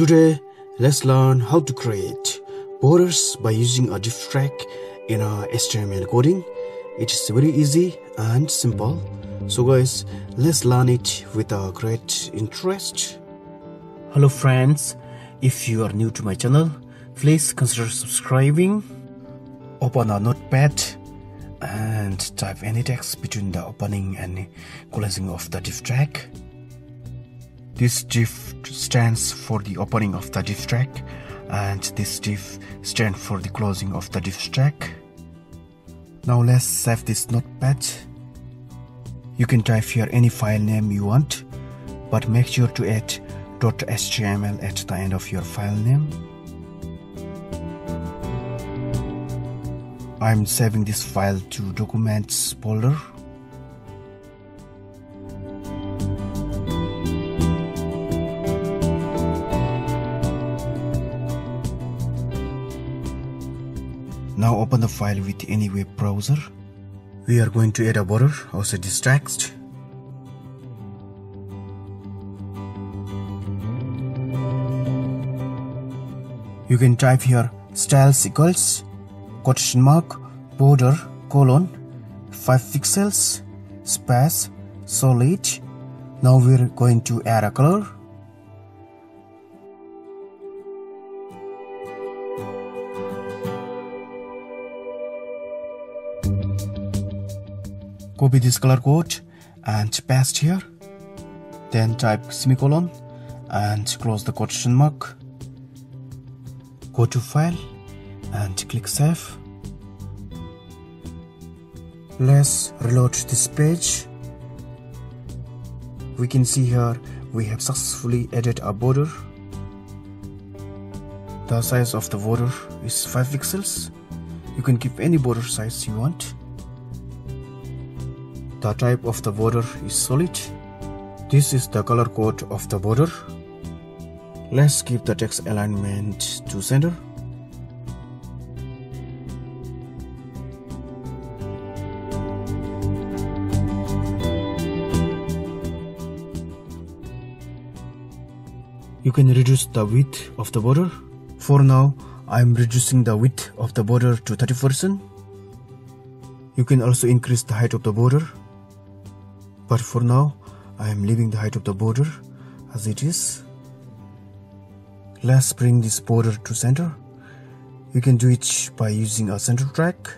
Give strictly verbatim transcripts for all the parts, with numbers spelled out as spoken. Today, let's learn how to create borders by using a div tag in our H T M L coding. It is very easy and simple. So guys, let's learn it with a great interest. Hello friends, if you are new to my channel, please consider subscribing. Open a notepad and type any text between the opening and closing of the div tag. This div stands for the opening of the div tag and this div stands for the closing of the div tag. Now let's save this notepad. You can type here any file name you want, but make sure to add .html at the end of your file name. I'm saving this file to Documents folder. Now open the file with any web browser. We are going to add a border, also this text. You can type here styles equals quotation mark border colon five pixels space solid. Now we're going to add a color. Copy this color code and paste here, then type semicolon and close the quotation mark. Go to file and click save. Let's reload this page. We can see here we have successfully added a border. The size of the border is five pixels. You can keep any border size you want. The type of the border is solid. This is the color code of the border. Let's keep the text alignment to center. You can reduce the width of the border. For now, I'm reducing the width of the border to thirty percent. You can also increase the height of the border. But for now, I'm leaving the height of the border as it is. Let's bring this border to center. You can do it by using a center tag.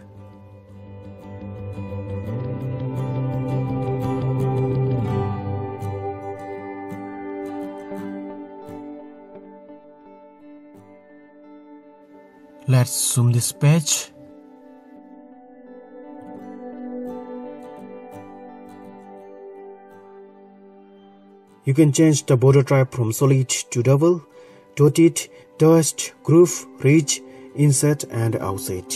Let's zoom this page. You can change the border type from solid to double, dotted, dashed, groove, ridge, inset and outset.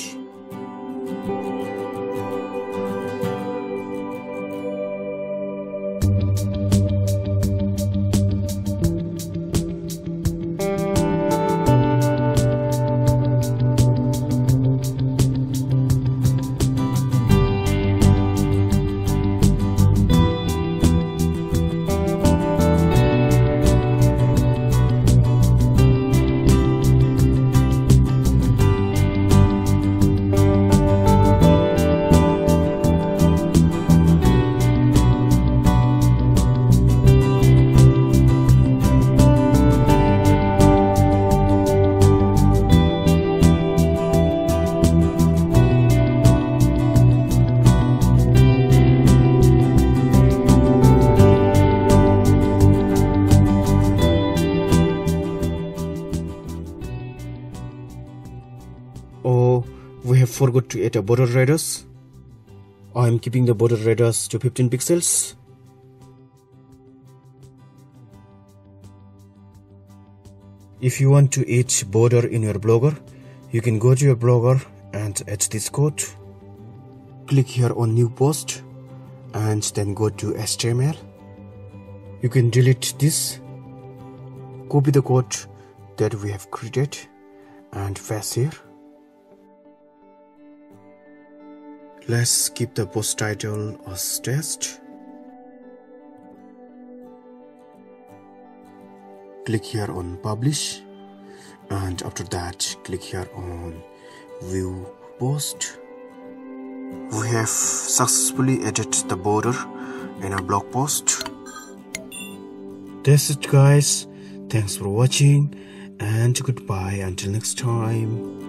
Oh, we have forgot to add a border radius. I am keeping the border radius to fifteen pixels. If you want to add border in your Blogger, you can go to your Blogger and add this code. Click here on new post and then go to H T M L. You can delete this. Copy the code that we have created and paste here. Let's keep the post title as test. click here on publish, and after that click here on view post. We have successfully added the border in a blog post. That's it guys, thanks for watching and goodbye until next time.